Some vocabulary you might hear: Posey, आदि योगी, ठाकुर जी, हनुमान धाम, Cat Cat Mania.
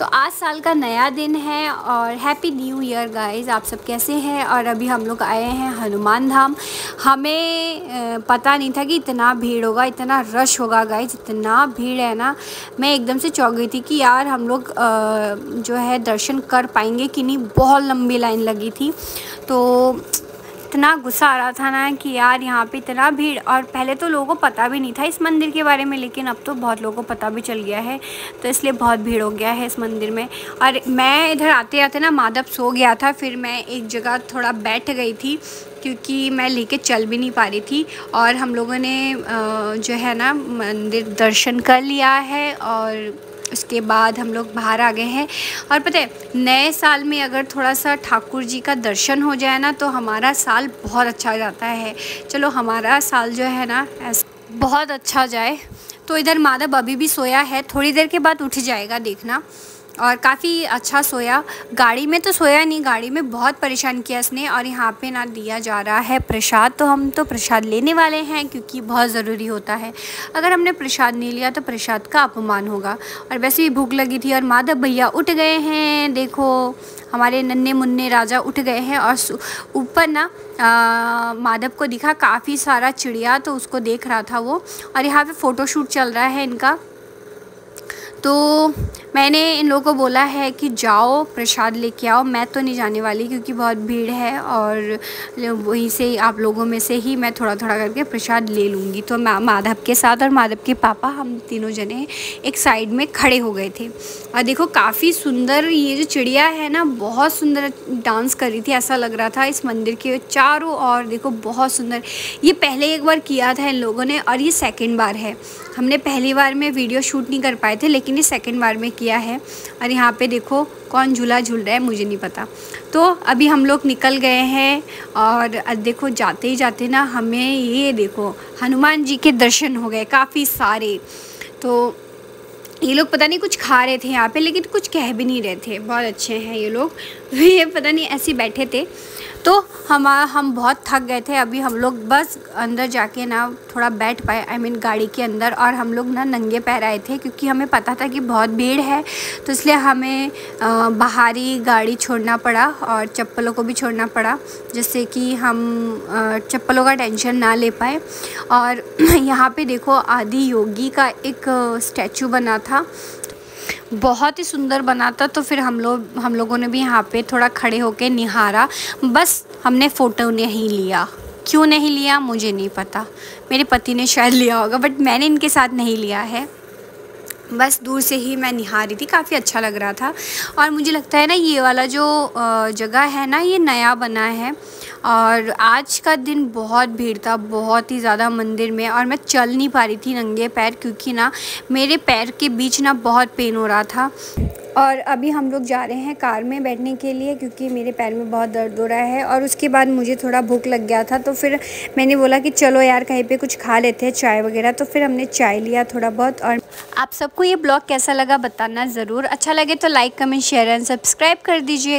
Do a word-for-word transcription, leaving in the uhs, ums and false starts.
तो आज साल का नया दिन है और हैप्पी न्यू ईयर गाइस। आप सब कैसे हैं? और अभी हम लोग आए हैं हनुमान धाम। हमें पता नहीं था कि इतना भीड़ होगा, इतना रश होगा गाइस। इतना भीड़ है ना, मैं एकदम से चौंक गई थी कि यार हम लोग जो है दर्शन कर पाएंगे कि नहीं। बहुत लंबी लाइन लगी थी, तो इतना गुस्सा आ रहा था ना कि यार यहाँ पे इतना भीड़। और पहले तो लोगों को पता भी नहीं था इस मंदिर के बारे में, लेकिन अब तो बहुत लोगों को पता भी चल गया है, तो इसलिए बहुत भीड़ हो गया है इस मंदिर में। और मैं इधर आते आते ना माधव सो गया था, फिर मैं एक जगह थोड़ा बैठ गई थी क्योंकि मैं लेके चल भी नहीं पा रही थी। और हम लोगों ने जो है ना मंदिर दर्शन कर लिया है और उसके बाद हम लोग बाहर आ गए हैं। और पता है, नए साल में अगर थोड़ा सा ठाकुर जी का दर्शन हो जाए ना तो हमारा साल बहुत अच्छा जाता है। चलो हमारा साल जो है ना बहुत अच्छा जाए। तो इधर माधव अभी भी सोया है, थोड़ी देर के बाद उठ जाएगा, देखना। और काफ़ी अच्छा सोया। गाड़ी में तो सोया नहीं, गाड़ी में बहुत परेशान किया इसने। और यहाँ पे ना दिया जा रहा है प्रसाद, तो हम तो प्रसाद लेने वाले हैं क्योंकि बहुत ज़रूरी होता है। अगर हमने प्रसाद नहीं लिया तो प्रसाद का अपमान होगा। और वैसे भी भूख लगी थी। और माधव भैया उठ गए हैं, देखो हमारे नन्हे मुन्ने राजा उठ गए हैं। और ऊपर ना माधव को दिखा काफ़ी सारा चिड़िया, तो उसको देख रहा था वो। और यहाँ पर फ़ोटोशूट चल रहा है इनका, तो मैंने इन लोगों को बोला है कि जाओ प्रसाद लेके आओ। मैं तो नहीं जाने वाली क्योंकि बहुत भीड़ है, और वहीं से आप लोगों में से ही मैं थोड़ा थोड़ा करके प्रसाद ले लूँगी। तो मैं माधव के साथ और माधव के पापा, हम तीनों जने एक साइड में खड़े हो गए थे। और देखो काफ़ी सुंदर ये जो चिड़िया है ना, बहुत सुंदर डांस कर रही थी, ऐसा लग रहा था। इस मंदिर के चारों ओर देखो बहुत सुंदर। ये पहले एक बार किया था इन लोगों ने और ये सेकेंड बार है। हमने पहली बार में वीडियो शूट नहीं कर पाए थे, लेकिन ये सेकेंड बार में किया है। और यहाँ पे देखो कौन झूला झूल रहा है, मुझे नहीं पता। तो अभी हम लोग निकल गए हैं। और देखो जाते ही जाते ना हमें ये देखो हनुमान जी के दर्शन हो गए काफ़ी सारे। तो ये लोग पता नहीं कुछ खा रहे थे यहाँ पे, लेकिन कुछ कह भी नहीं रहे थे। बहुत अच्छे हैं ये लोग, ये पता नहीं ऐसे बैठे थे। तो हम हम बहुत थक गए थे। अभी हम लोग बस अंदर जाके ना थोड़ा बैठ पाए, आई मीन गाड़ी के अंदर। और हम लोग ना नंगे पैर आए थे क्योंकि हमें पता था कि बहुत भीड़ है, तो इसलिए हमें बाहर ही गाड़ी छोड़ना पड़ा और चप्पलों को भी छोड़ना पड़ा, जिससे कि हम चप्पलों का टेंशन ना ले पाए। और यहाँ पे देखो आदि योगी का एक स्टैचू बना था, बहुत ही सुंदर बना था। तो फिर हम लोग हम लोगों ने भी यहाँ पे थोड़ा खड़े होके निहारा, बस हमने फ़ोटो नहीं लिया। क्यों नहीं लिया मुझे नहीं पता, मेरे पति ने शायद लिया होगा, बट मैंने इनके साथ नहीं लिया है। बस दूर से ही मैं निहार रही थी, काफ़ी अच्छा लग रहा था। और मुझे लगता है ना ये वाला जो जगह है ना ये नया बना है। और आज का दिन बहुत भीड़ था, बहुत ही ज़्यादा मंदिर में। और मैं चल नहीं पा रही थी नंगे पैर क्योंकि ना मेरे पैर के बीच ना बहुत पेन हो रहा था। और अभी हम लोग जा रहे हैं कार में बैठने के लिए क्योंकि मेरे पैर में बहुत दर्द हो रहा है। और उसके बाद मुझे थोड़ा भूख लग गया था, तो फिर मैंने बोला कि चलो यार कहीं पे कुछ खा लेते हैं, चाय वगैरह। तो फिर हमने चाय लिया थोड़ा बहुत। और आप सबको ये ब्लॉग कैसा लगा बताना ज़रूर। अच्छा लगे तो like, comment, share and subscribe कर दीजिए।